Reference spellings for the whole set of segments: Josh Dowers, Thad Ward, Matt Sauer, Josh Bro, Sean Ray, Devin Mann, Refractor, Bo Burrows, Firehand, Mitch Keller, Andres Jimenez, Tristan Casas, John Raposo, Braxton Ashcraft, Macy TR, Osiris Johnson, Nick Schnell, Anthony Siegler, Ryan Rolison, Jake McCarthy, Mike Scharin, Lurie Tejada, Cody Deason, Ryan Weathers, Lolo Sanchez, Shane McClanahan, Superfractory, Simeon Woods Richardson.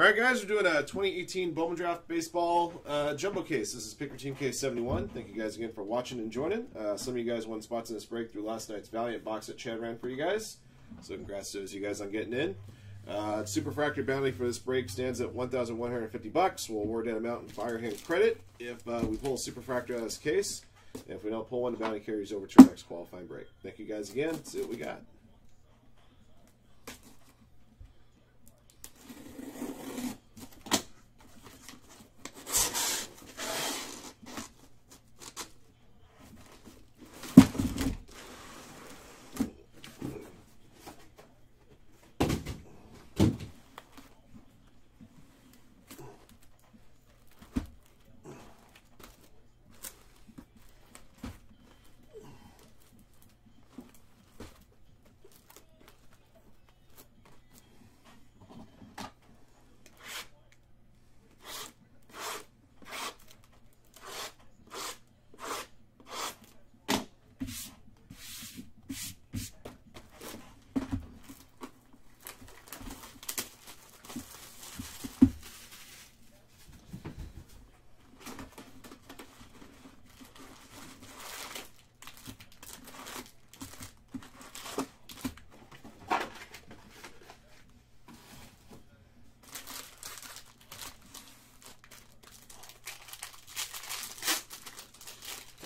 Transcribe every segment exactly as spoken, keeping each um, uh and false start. All right, guys, we're doing a twenty eighteen Bowman Draft Baseball uh, Jumbo Case. This is Pick Your Team Case seventy-one. Thank you guys again for watching and joining. Uh, some of you guys won spots in this break through last night's Valiant box that Chad ran for you guys. So congrats to those of you guys on getting in. Uh, Superfractory bounty for this break stands at one thousand one hundred fifty bucks. We'll award that amount in Firehand credit if uh, we pull a Superfractory out of this case. And if we don't pull one, the bounty carries over to our next qualifying break. Thank you guys again. Let's see what we got.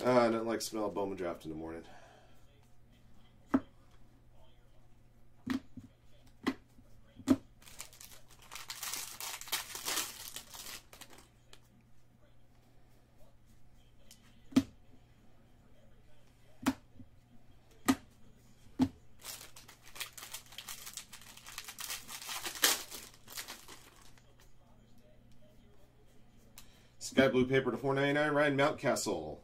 Uh, I don't like the smell of Bowman Draft in the morning. Sky Blue Paper to four ninety-nine, Ryan Mountcastle.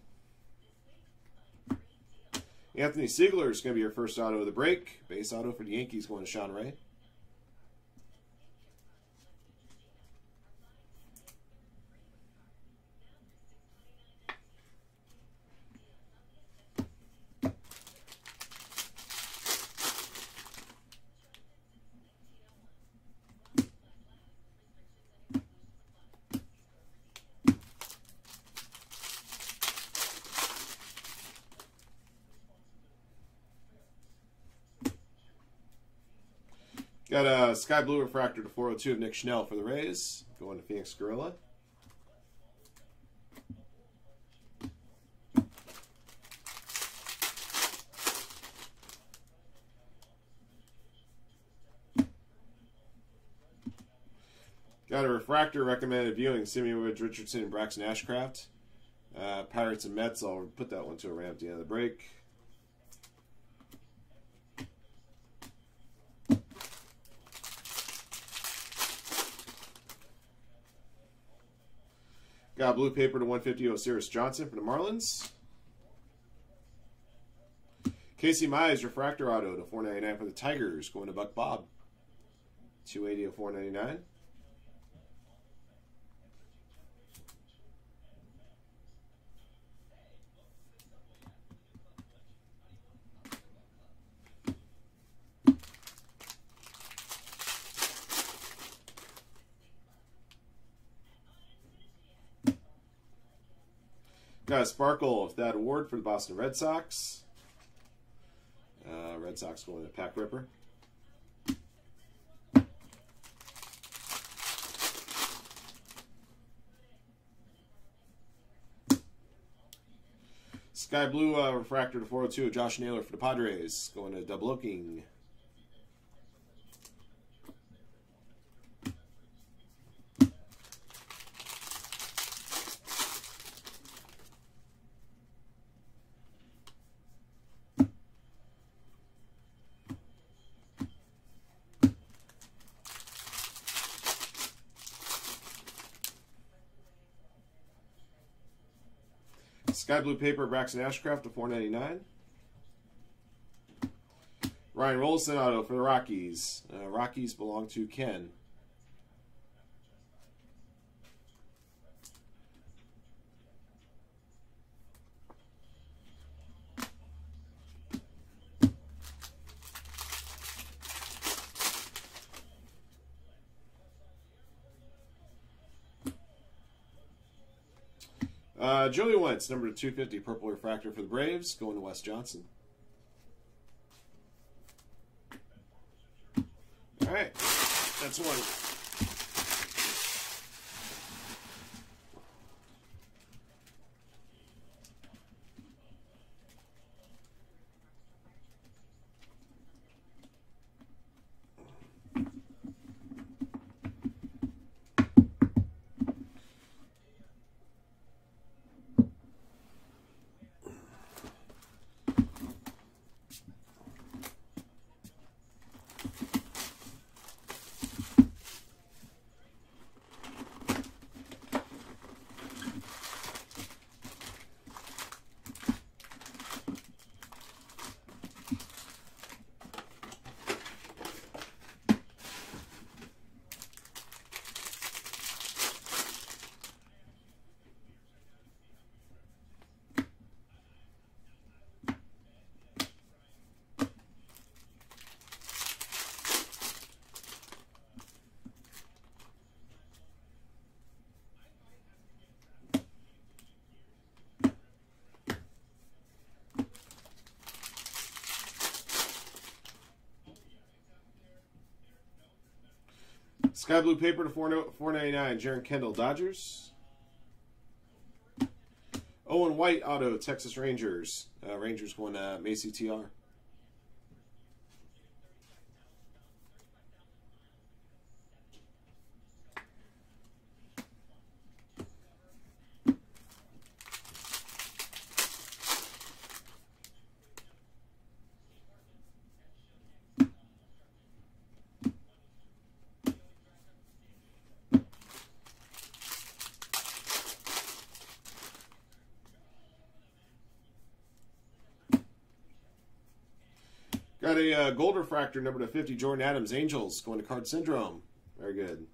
Anthony Siegler is going to be your first auto of the break. Base auto for the Yankees going to Sean Ray. Got a Sky Blue Refractor to four oh two of Nick Schnell for the Rays. Going to Phoenix Gorilla. Got a Refractor recommended viewing, Simeon Woods Richardson and Braxton Ashcraft. Uh, Pirates and Mets, I'll put that one to a ramp at the end of the break. Got blue paper to one fifty Osiris Johnson for the Marlins. Casey Mize, refractor auto to four ninety-nine for the Tigers. Going to Buck Bob. two eighty of four ninety-nine. Got a Sparkle of Thad Ward for the Boston Red Sox. Uh, Red Sox going to Pack Ripper. Sky Blue uh, Refractor to four oh two of Josh Naylor for the Padres. Going to Double Oaking. Sky Blue Paper, Braxton Ashcraft to four ninety-nine. Ryan Rolison auto for the Rockies. Uh, Rockies belong to Ken. Uh, Joey Wentz, number two fifty, Purple Refractor for the Braves, going to Wes Johnson. All right, that's one. Sky Blue Paper to four ninety-nine, Jaron Kendall, Dodgers. Owen White, auto, Texas Rangers. Uh, Rangers won uh, Macy T R. Got a uh, gold refractor, number to fifty, Jordan Adams, Angels, going to Card Syndrome. Very good.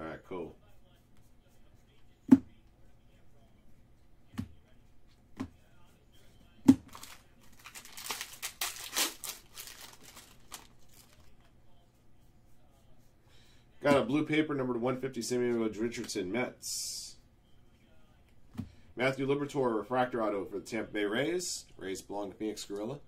All right, cool. Got a blue paper, number one fifty, Simeon Woods Richardson, Mets. Matthew Liberatore, refractor auto for the Tampa Bay Rays. Rays belong to Phoenix Gorilla.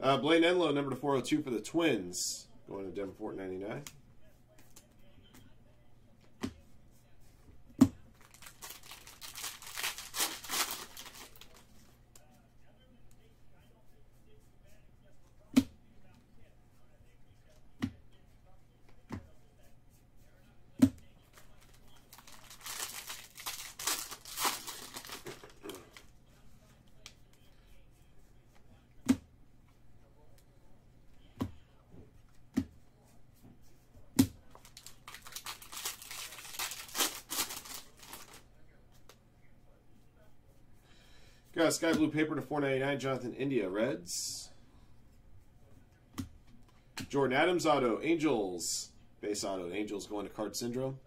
Uh, Blaine Enlow, number to four oh two for the Twins, going to Denver, four ninety-nine. Got a sky blue paper to four ninety-nine, Jonathan India, Reds. Jordan Adams auto, Angels. Base auto, Angels going to Card Syndrome.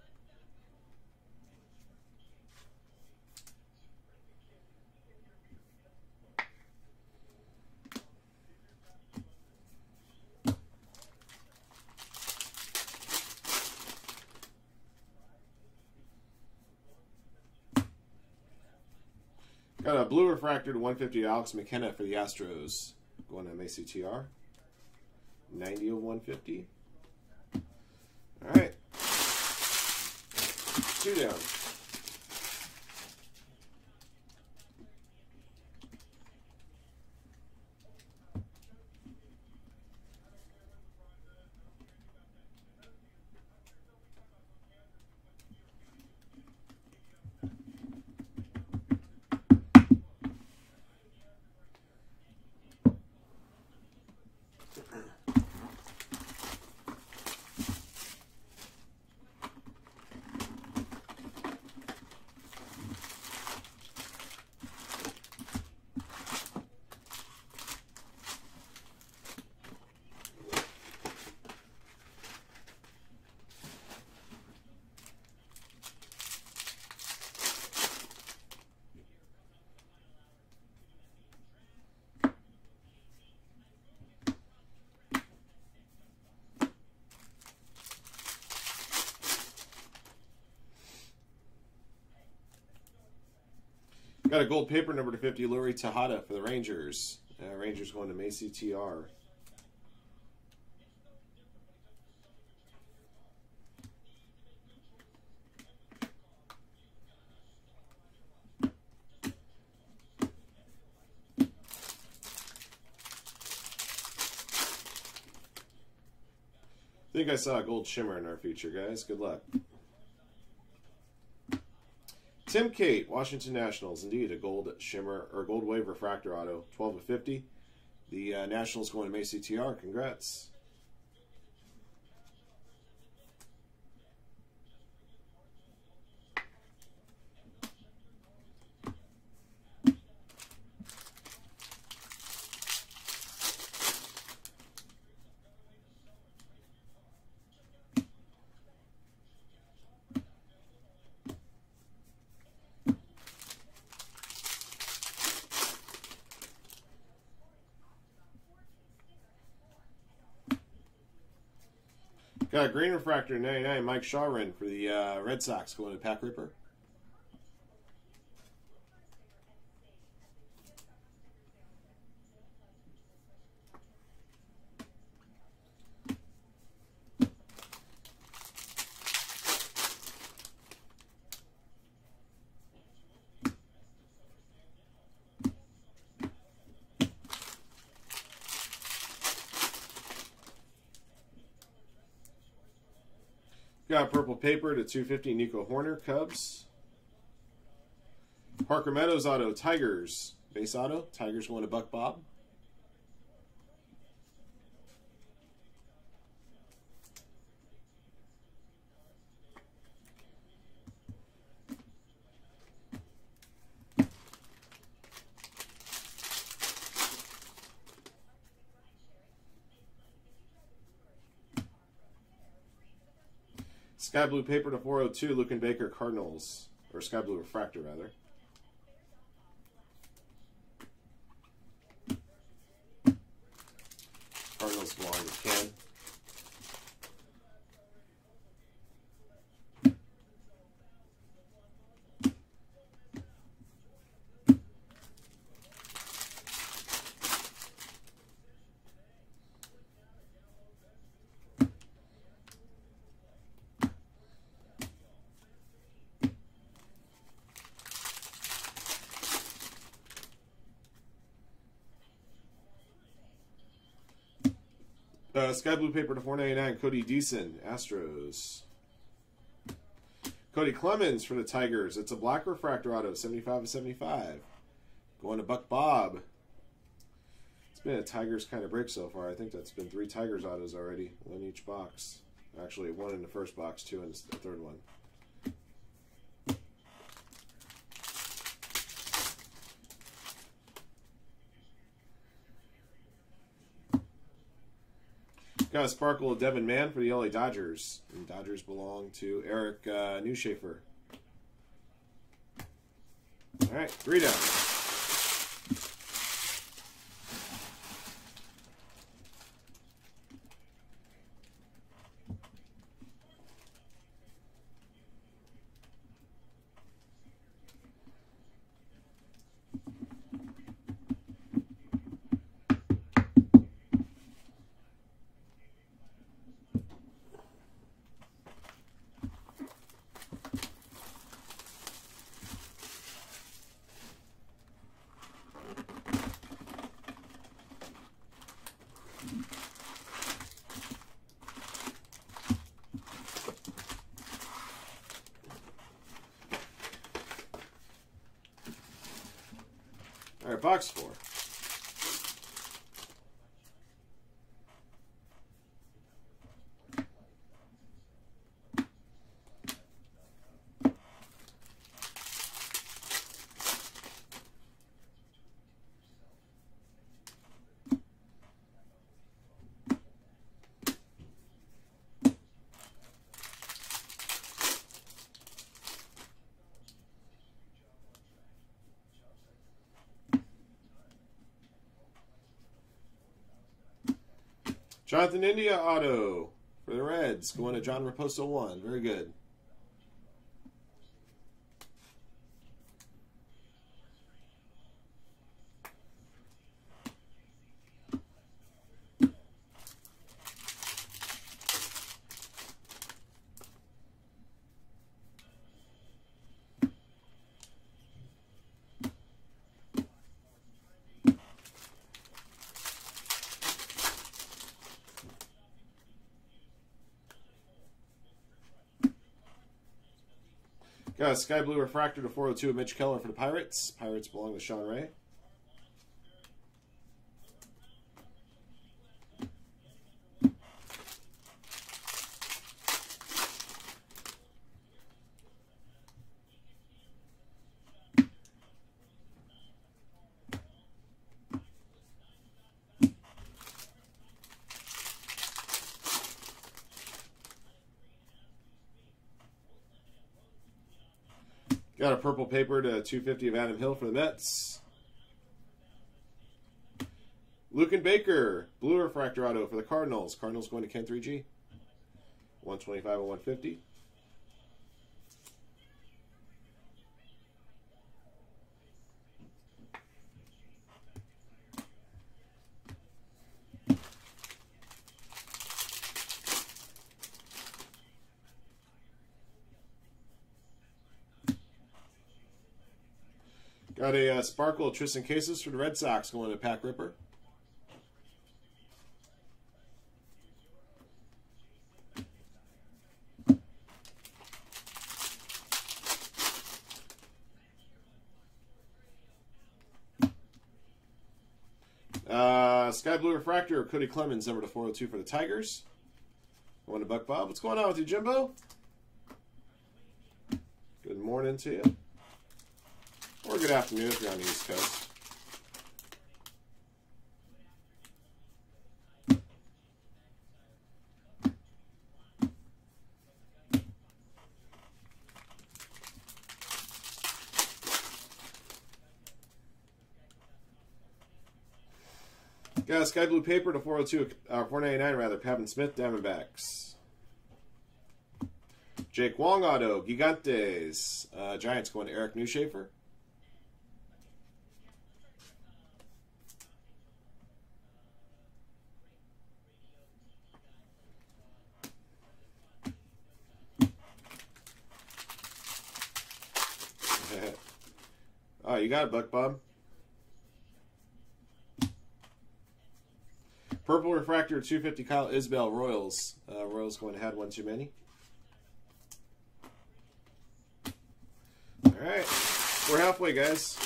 Got a blue refractor to one fifty, Alex McKenna for the Astros, going to Macy T R. ninety of one fifty. All right. Two down. We've got a gold paper number to fifty, Lori Tejada for the Rangers. Uh, Rangers going to Macy T R. I think I saw a gold shimmer in our feature, guys. Good luck. Tim Kate, Washington Nationals. Indeed, a gold shimmer or gold wave refractor auto, twelve of fifty. The uh, Nationals going to Macy T R. Congrats. Got a green refractor ninety-nine, Mike Scharin for the uh, Red Sox going to Pack Ripper. Got purple paper to two fifty, Nico Horner, Cubs. Parker Meadows auto, Tigers. Base auto, Tigers going to Buck Bob. Sky blue paper to four oh two, Luken Baker, Cardinals, or sky blue refractor rather. Cardinals belong to Ken. Uh, Sky blue paper to four ninety-nine, Cody Deason, Astros. Cody Clemens for the Tigers. It's a black refractor auto, seventy-five of seventy-five. Going to Buck Bob. It's been a Tigers kind of break so far. I think that's been three Tigers autos already, one in each box. Actually, one in the first box, two in the third one. Got a sparkle of Devin Mann for the L A Dodgers. And Dodgers belong to Eric uh, Newschaefer. All right, three down. All right, box four. Jonathan India auto for the Reds, going to John Raposo one. Very good. Got a Sky Blue Refractor to four oh two of Mitch Keller for the Pirates. Pirates belong to Sean Ray. Got a purple paper to two fifty of Adam Hill for the Mets. Luken Baker, blue refractor auto for the Cardinals. Cardinals going to Ken three G. one twenty-five and one fifty. Got a uh, Sparkle Tristan Casas for the Red Sox going to Pack Ripper. Uh, Sky Blue Refractor, Cody Clemens, number to four oh two for the Tigers. Going to Buck Bob. What's going on with you, Jimbo? Good morning to you. Or good afternoon if you're on the East Coast. Got a Sky Blue Paper to four oh two, uh, four ninety-nine rather, Pavin Smith, Diamondbacks. Jake Wong auto, Gigantes. Uh, Giants going to Eric Newschaefer. Oh, you got it, Buck Bob. Purple Refractor, two fifty, Kyle Isbell, Royals. Uh, Royals going to have one too many. All right. We're halfway, guys.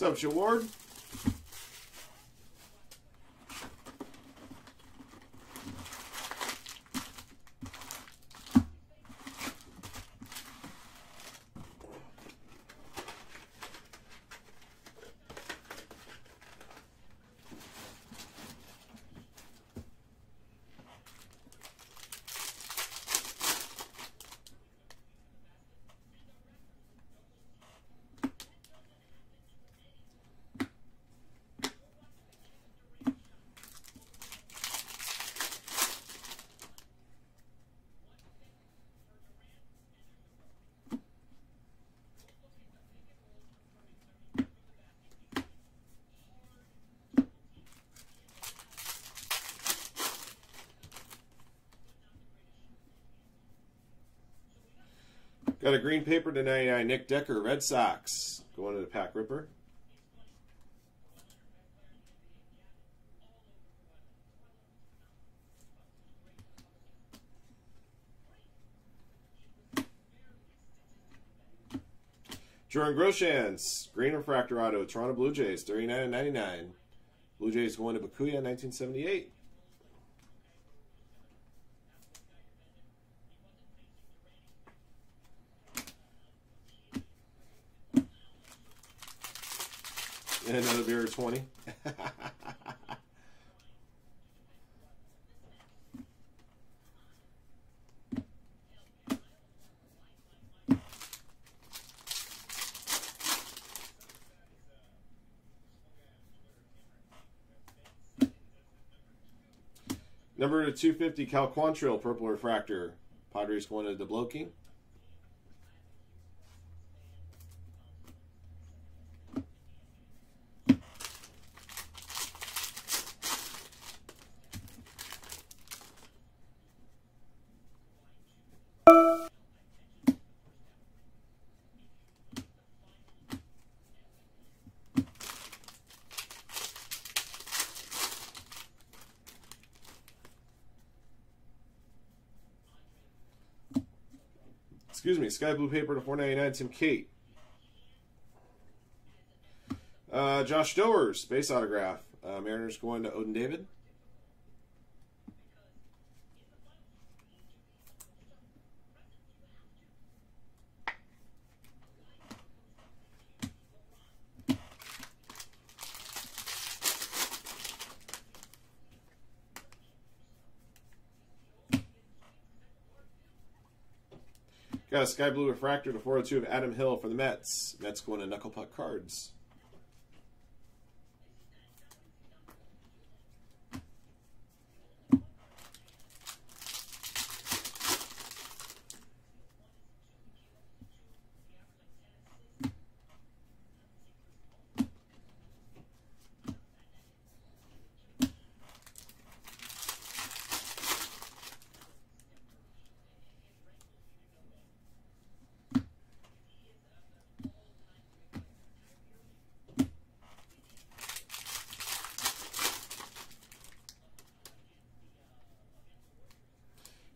What's up, Jaward? Got a green paper to ninety-nine, Nick Decker, Red Sox, going to the Pack Ripper. Jordan Groshans, green refractor auto, Toronto Blue Jays, thirty-nine and ninety-nine. Blue Jays going to Bakuya, nineteen seventy-eight. And another beer of twenty. Number two fifty, Cal Quantrill, purple refractor. Padres going to DeBloki. Excuse me, Sky Blue Paper to four ninety-nine, Tim Kate. Uh, Josh Doerr's base autograph. Uh, Mariners going to Odin David. Got a Sky Blue Refractor to four oh two of Adam Hill for the Mets. Mets going to Knuckle Puck Cards.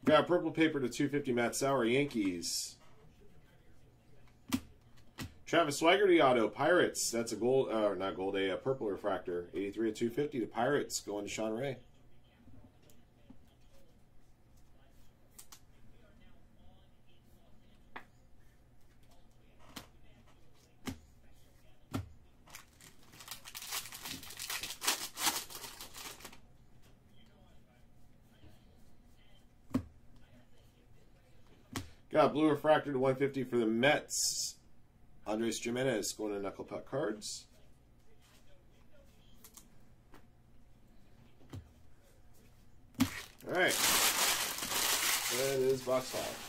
Got purple paper to two fifty, Matt Sauer, Yankees. Travis Swigert auto, Pirates. That's a gold, uh, not gold, a, a purple refractor. eighty-three to two fifty to Pirates, going to Sean Ray. Got blue refractor to one fifty for the Mets. Andres Jimenez going to Knuckle Puck Cards. All right. That is box five.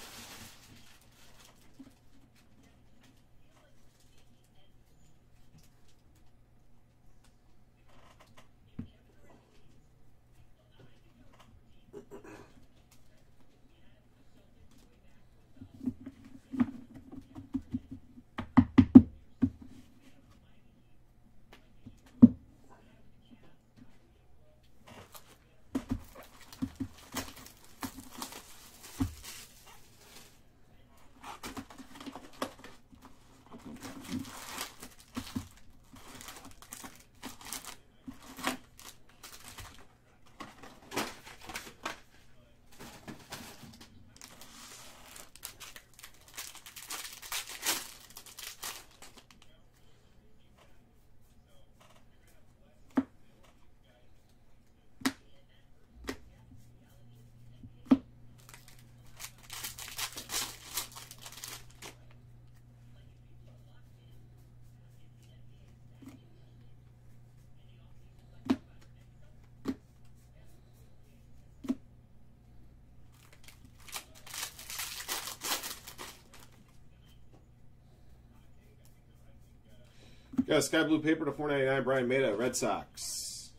Got a Sky Blue Paper to four ninety-nine, Brian Maida, Red Sox.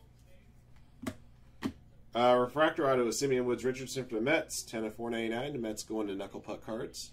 Uh, refractor auto is Simeon Woods Richardson for the Mets, ten of four ninety-nine. The Mets going to Knuckle Puck Cards.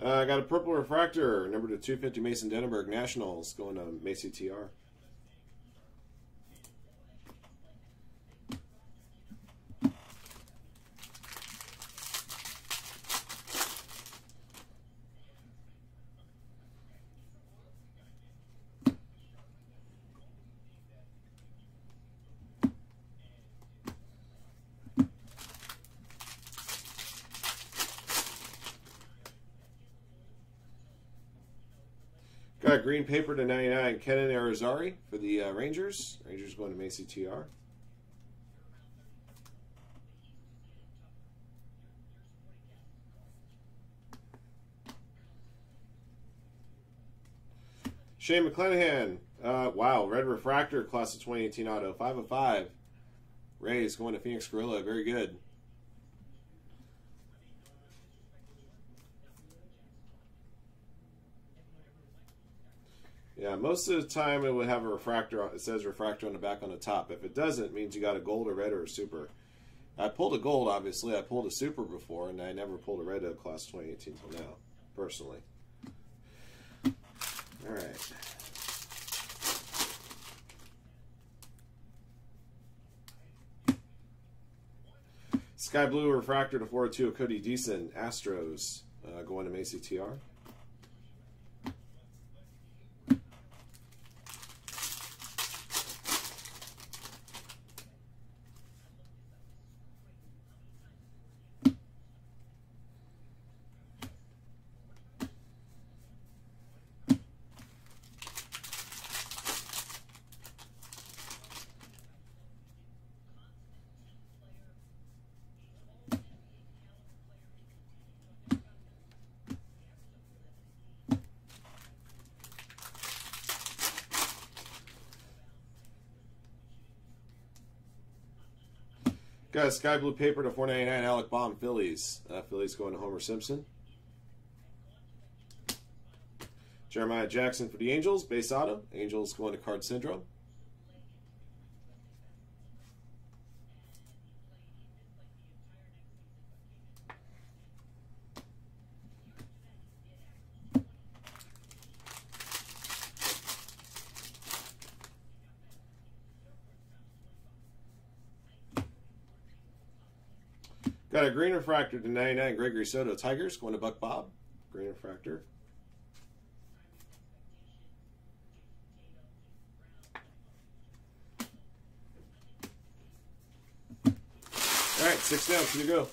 I uh, got a purple refractor, number to two fifty, Mason Denneberg, Nationals, going to Macy T R. Got green paper to ninety-nine, Kenan Arizari for the uh, Rangers. Rangers going to Macy T R. Shane McClanahan, uh, wow, red refractor, class of twenty eighteen auto, five of five. Rays going to Phoenix Gorilla, very good. Yeah, most of the time it would have a refractor. It says refractor on the back on the top. If it doesn't, it means you got a gold, a red, or a super. I pulled a gold, obviously. I pulled a super before, and I never pulled a red out of class twenty eighteen until now, personally. All right. Sky Blue refractor to four oh two of Cody Deason, Astros, uh, going to Macy T R. Got a sky blue paper to four ninety-nine, Alec Baum, Phillies. Uh, Phillies going to Homer Simpson. Jeremiah Jackson for the Angels, base auto. Angels going to Card Syndrome. Got a green refractor to ninety-nine, Gregory Soto, Tigers, going to Buck Bob. Green refractor. All right, six down, two to go.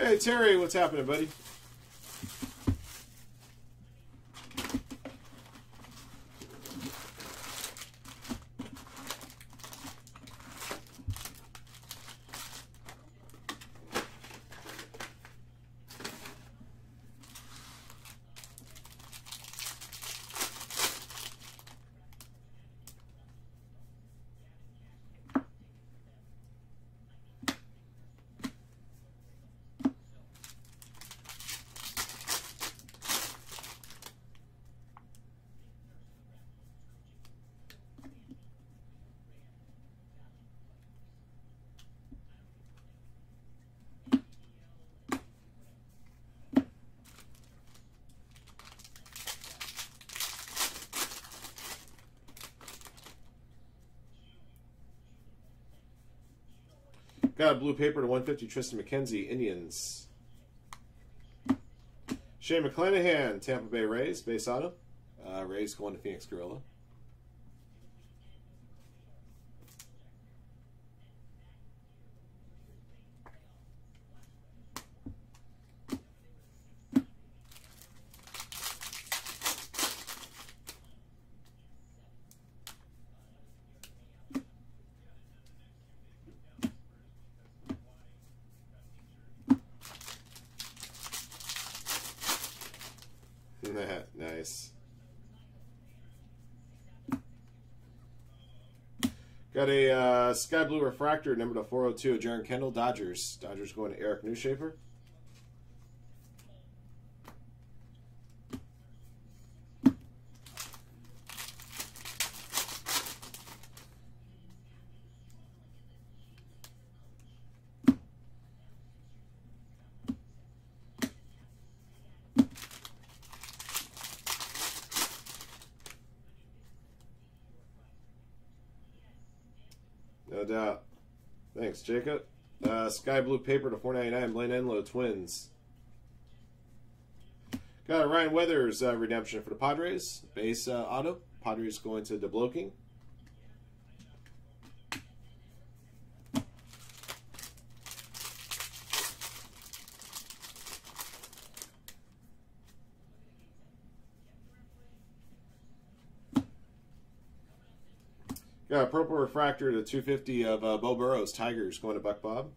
Hey, Terry, what's happening, buddy? Got a blue paper to one fifty, Tristan McKenzie, Indians. Shane McClanahan, Tampa Bay Rays, base auto. Uh, Rays going to Phoenix Gorilla. Nice. Got a uh, sky blue refractor, number to four oh two, Jaron Kendall, Dodgers. Dodgers going to Eric Newschaefer. No doubt. Thanks, Jacob. Uh, sky blue paper to four ninety-nine, Blaine Enlow, Twins. Got a Ryan Weathers uh, redemption for the Padres. Base uh, auto. Padres going to DeBloking. Got a purple refractor to two fifty of uh, Bo Burrows, Tigers, going to Buck Bob.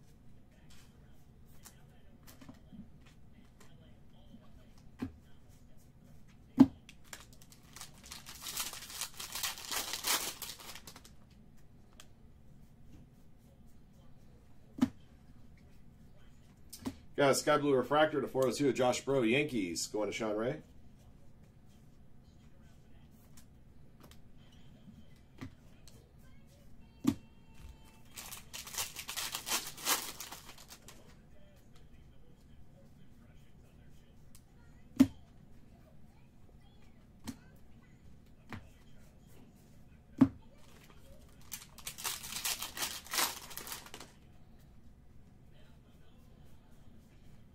Got a sky blue refractor to four oh two of Josh Bro, Yankees, going to Sean Ray.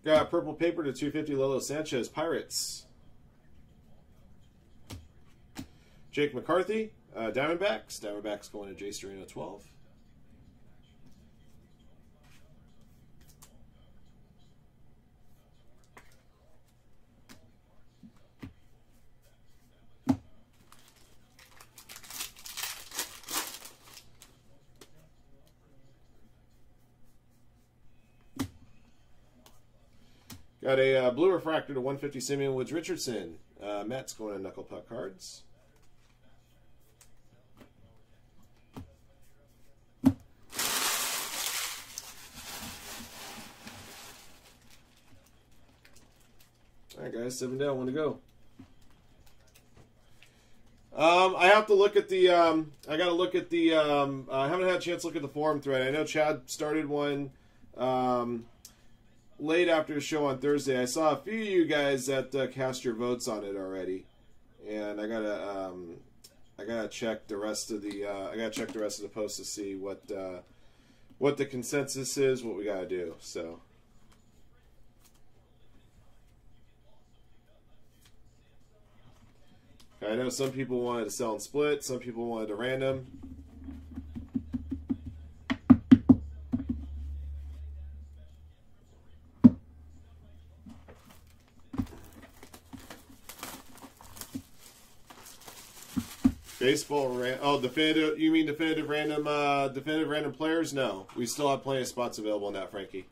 Got purple paper to two fifty Lolo Sanchez, Pirates. Jake McCarthy, uh, Diamondbacks. Diamondbacks going to Jay Serino, twelve. Got a uh, blue refractor to one fifty Simeon Woods Richardson. Uh, Mets going to Knuckle Puck Cards. All right, guys, seven down, one to go. Um, I have to look at the. Um, I got to look at the. Um, I haven't had a chance to look at the forum thread. I know Chad started one. Um, Late after the show on Thursday, I saw a few of you guys that uh, cast your votes on it already, and I gotta, um, I gotta check the rest of the, uh, I gotta check the rest of the post to see what, uh, what the consensus is, what we gotta do. So, I know some people wanted to sell and split, some people wanted to random. Baseball ran oh definitive you mean definitive random uh definitive random players? No. We still have plenty of spots available in that, Frankie.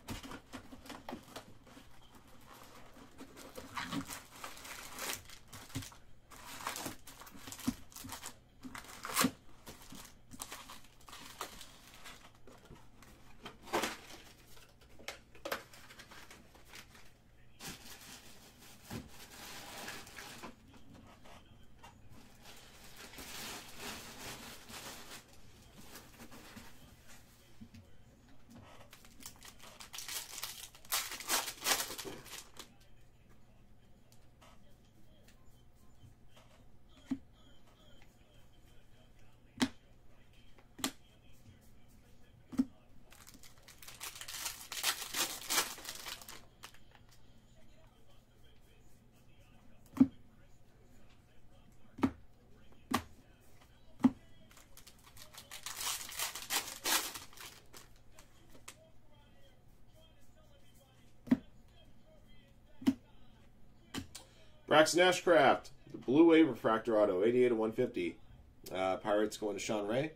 Braxton Ashcraft, the Blue Wave Refractor Auto, eighty-eight of one fifty. Uh, Pirates going to Sean Ray.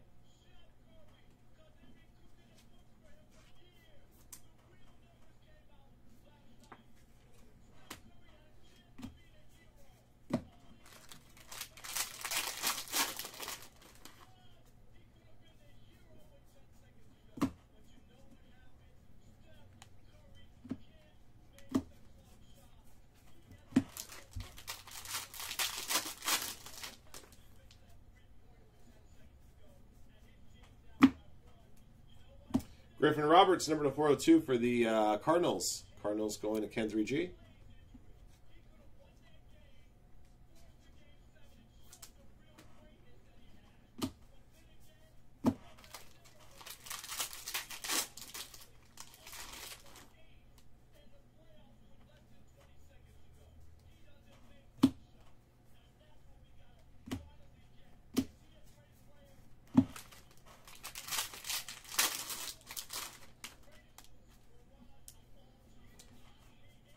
Griffin Roberts, number to four oh two for the uh, Cardinals. Cardinals going to Ken three G.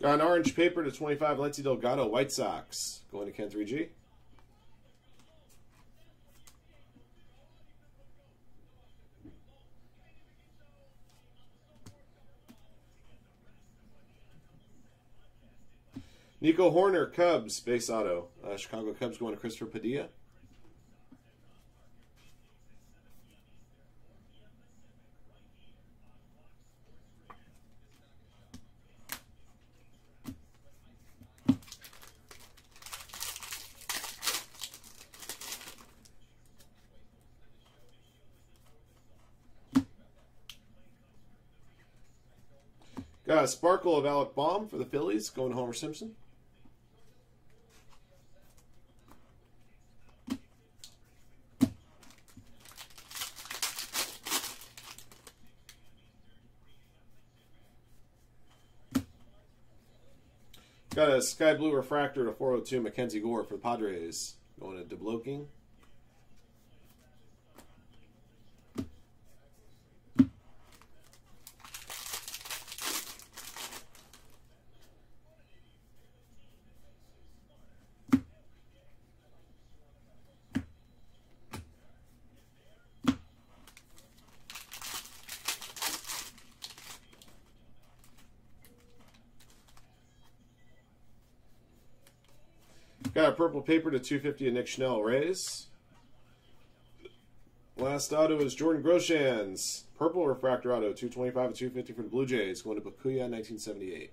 Got an orange paper to twenty-five, Lindsey Delgado, White Sox. Going to Ken three G. Nico Horner, Cubs, base auto. Uh, Chicago Cubs going to Christopher Padilla. Got a sparkle of Alec Baum for the Phillies, going to Homer Simpson. Got a sky blue refractor to four oh two Mackenzie Gore for the Padres, going to DeBloking. Got a purple paper to two fifty of Nick Schnell, Rays. Last auto is Jordan Groshans. Purple refractor auto, two twenty-five of two fifty for the Blue Jays, going to Bakuya, nineteen seventy-eight.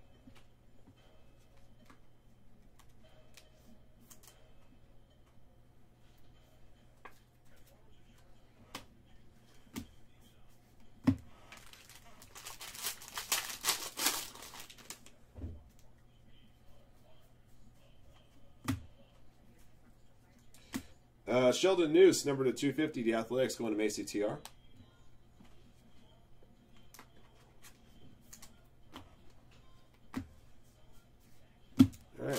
Uh, Sheldon Noose, number to two fifty, the Athletics, going to Macy T R. Alright.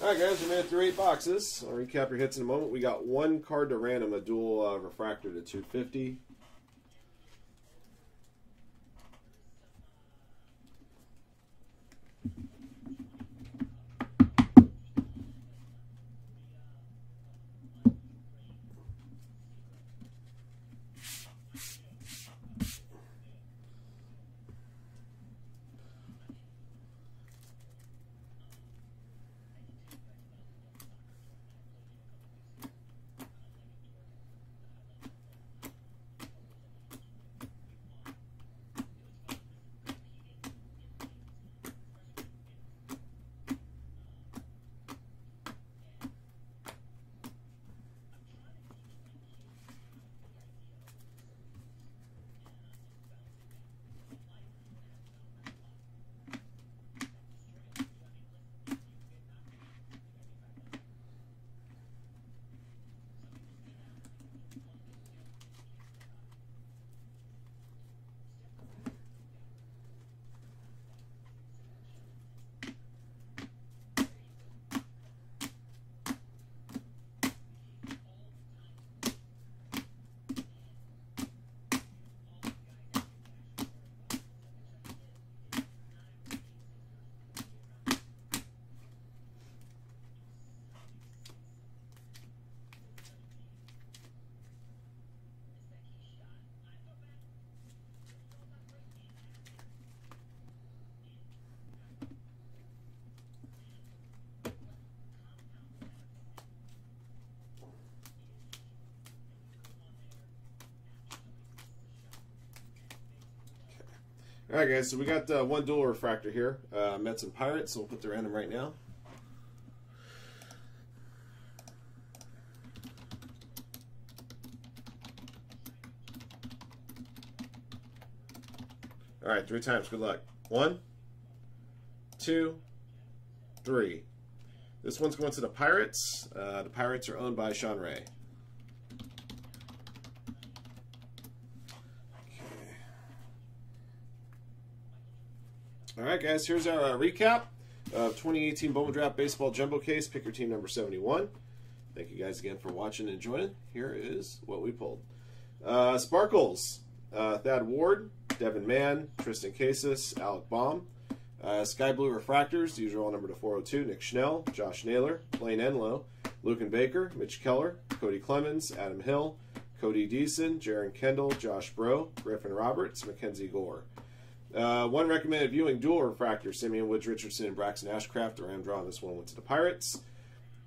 Alright guys, we made it through eight boxes. I'll recap your hits in a moment. We got one card to random, a dual uh, refractor to two fifty. Alright guys, so we got uh, one dual refractor here, uh, Mets and Pirates, so we'll put the random right now. Alright, three times, good luck. One, two, three. This one's going to the Pirates. Uh, the Pirates are owned by Sean Ray. Alright guys, here's our uh, recap of twenty eighteen Bowman Draft Baseball Jumbo Case. Pick your team number seventy-one. Thank you guys again for watching and joining. Here is what we pulled. Uh, Sparkles, uh, Thad Ward, Devin Mann, Tristan Casas, Alec Baum. Uh, Sky Blue Refractors, the usual number to four oh two, Nick Schnell, Josh Naylor, Blaine Enlow, Luken Baker, Mitch Keller, Cody Clemens, Adam Hill, Cody Deason, Jaron Kendall, Josh Bro, Griffin Roberts, Mackenzie Gore. Uh, one recommended viewing, dual refractor, Simeon Woods Richardson and Braxton Ashcraft. The Ram draw on this one went to the Pirates.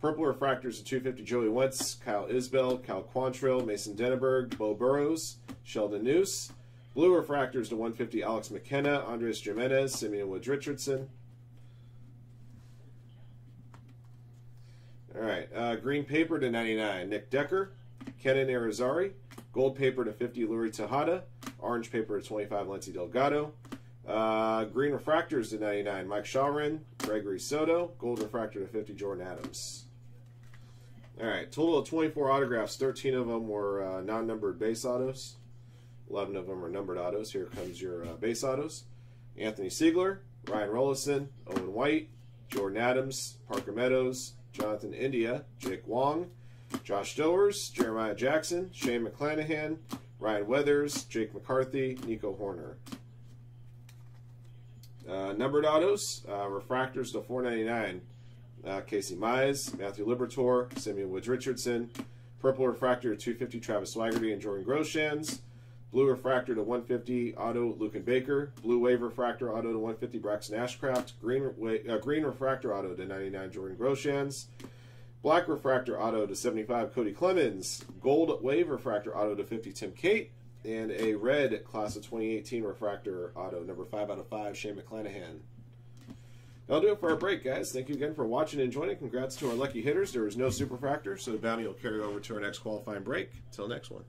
Purple refractors at two fifty, Joey Wentz, Kyle Isbell, Cal Quantrill, Mason Denneberg, Bo Burrows, Sheldon Noose. Blue refractors to one fifty, Alex McKenna, Andres Jimenez, Simeon Woods Richardson. All right, uh, green paper to ninety-nine, Nick Decker, Kenan Irizarry. Gold paper to fifty, Lurie Tejada. Orange paper to twenty-five, Lindsey Delgado. Uh, green refractors to ninety-nine, Mike Shawrin, Gregory Soto. Gold refractor to fifty, Jordan Adams. All right, total of twenty-four autographs. thirteen of them were uh, non-numbered base autos. eleven of them are numbered autos. Here comes your uh, base autos. Anthony Siegler, Ryan Rolison, Owen White, Jordan Adams, Parker Meadows, Jonathan India, Jake Wong, Josh Dowers, Jeremiah Jackson, Shane McClanahan, Ryan Weathers, Jake McCarthy, Nico Horner. Uh, numbered autos, uh, refractors to four ninety-nine, uh, Casey Mize, Matthew Liberatore, Simeon Woods Richardson. Purple refractor to two fifty, Travis Swaggerty and Jordan Groshans. Blue refractor to one fifty, auto, Luken Baker. Blue wave refractor auto to one fifty, Braxton Ashcraft. Green, uh, green refractor auto to ninety-nine, Jordan Groshans. Black refractor auto to seventy-five, Cody Clemens. Gold wave refractor auto to fifty, Tim Kate. And a red class of twenty eighteen refractor auto, number five out of five, Shane McClanahan. That'll do it for our break, guys. Thank you again for watching and joining. Congrats to our lucky hitters. There was no superfractor, so the bounty will carry over to our next qualifying break. Till next one.